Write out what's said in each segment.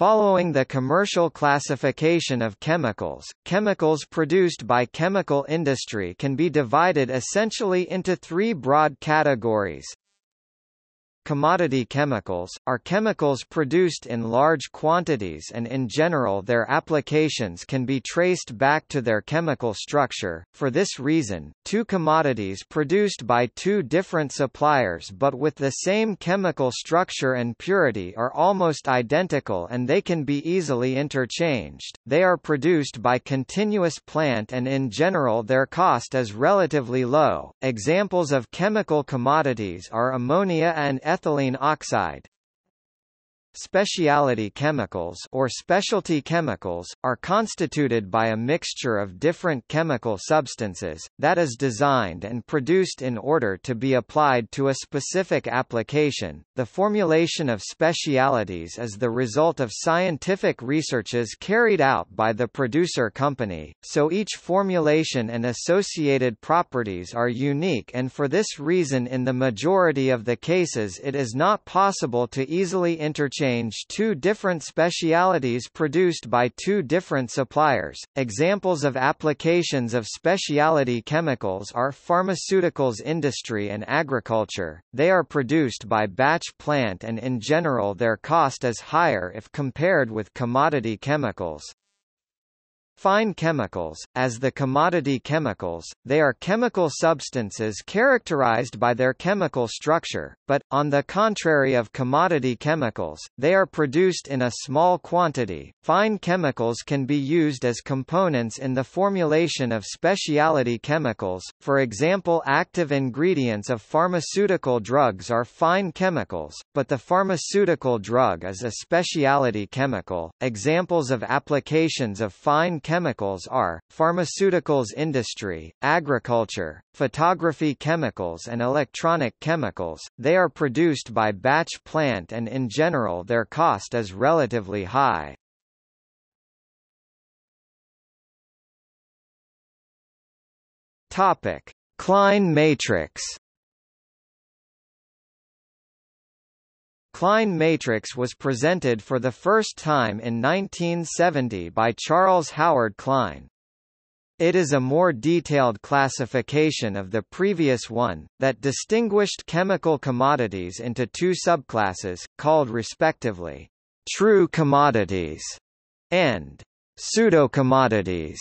Following the commercial classification of chemicals, chemicals produced by chemical industry can be divided essentially into three broad categories. Commodity chemicals are chemicals produced in large quantities, and in general their applications can be traced back to their chemical structure. For this reason, two commodities produced by two different suppliers but with the same chemical structure and purity are almost identical and they can be easily interchanged. They are produced by continuous plant and in general their cost is relatively low. Examples of chemical commodities are ammonia and ethylene oxide. Specialty chemicals or specialty chemicals are constituted by a mixture of different chemical substances that is designed and produced in order to be applied to a specific application. The formulation of specialties is the result of scientific researches carried out by the producer company, so each formulation and associated properties are unique, and for this reason in the majority of the cases it is not possible to easily interchange two different specialties produced by two different suppliers. Examples of applications of specialty chemicals are pharmaceuticals industry and agriculture. They are produced by batch plant and in general their cost is higher if compared with commodity chemicals. Fine chemicals, as the commodity chemicals, they are chemical substances characterized by their chemical structure, but, on the contrary of commodity chemicals, they are produced in a small quantity. Fine chemicals can be used as components in the formulation of specialty chemicals. For example, active ingredients of pharmaceutical drugs are fine chemicals, but the pharmaceutical drug is a specialty chemical. Examples of applications of fine chemicals are pharmaceuticals industry, agriculture, photography chemicals, and electronic chemicals. They are produced by batch plant and in general their cost is relatively high. Topic: Kline matrix. Kline matrix was presented for the first time in 1970 by Charles Howard Kline. It is a more detailed classification of the previous one, that distinguished chemical commodities into two subclasses, called respectively, true commodities and pseudocommodities.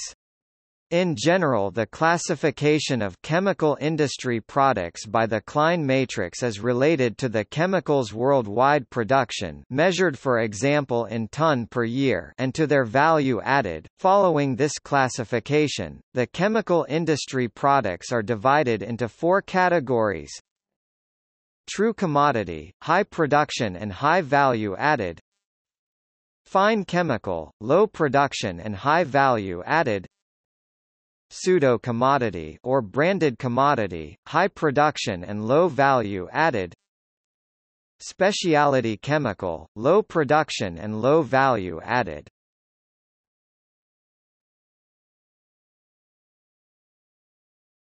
In general, the classification of chemical industry products by the Kline matrix is related to the chemicals' worldwide production, measured for example in ton per year, and to their value added. Following this classification, the chemical industry products are divided into four categories: true commodity, high production and high value added; fine chemical, low production and high value added; pseudo-commodity or branded commodity, high production and low value added; specialty chemical, low production and low value added.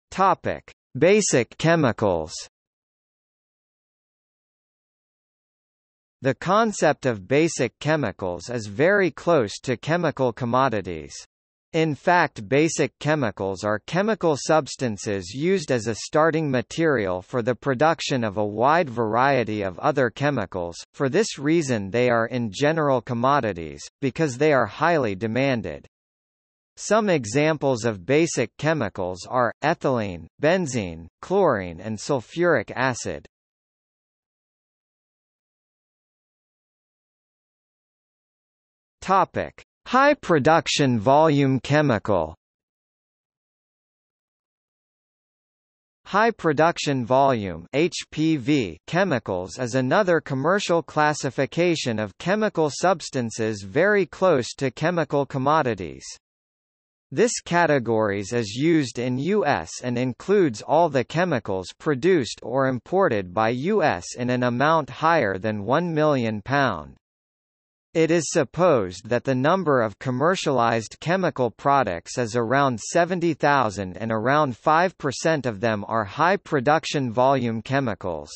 Topic: Basic chemicals. The concept of basic chemicals is very close to chemical commodities. In fact, basic chemicals are chemical substances used as a starting material for the production of a wide variety of other chemicals. For this reason they are in general commodities, because they are highly demanded. Some examples of basic chemicals are ethylene, benzene, chlorine and sulfuric acid. Topic: High production volume chemical. High production volume (HPV) chemicals is another commercial classification of chemical substances very close to chemical commodities. This category is used in U.S. and includes all the chemicals produced or imported by U.S. in an amount higher than £1 million. It is supposed that the number of commercialized chemical products is around 70,000 and around 5% of them are high production volume chemicals.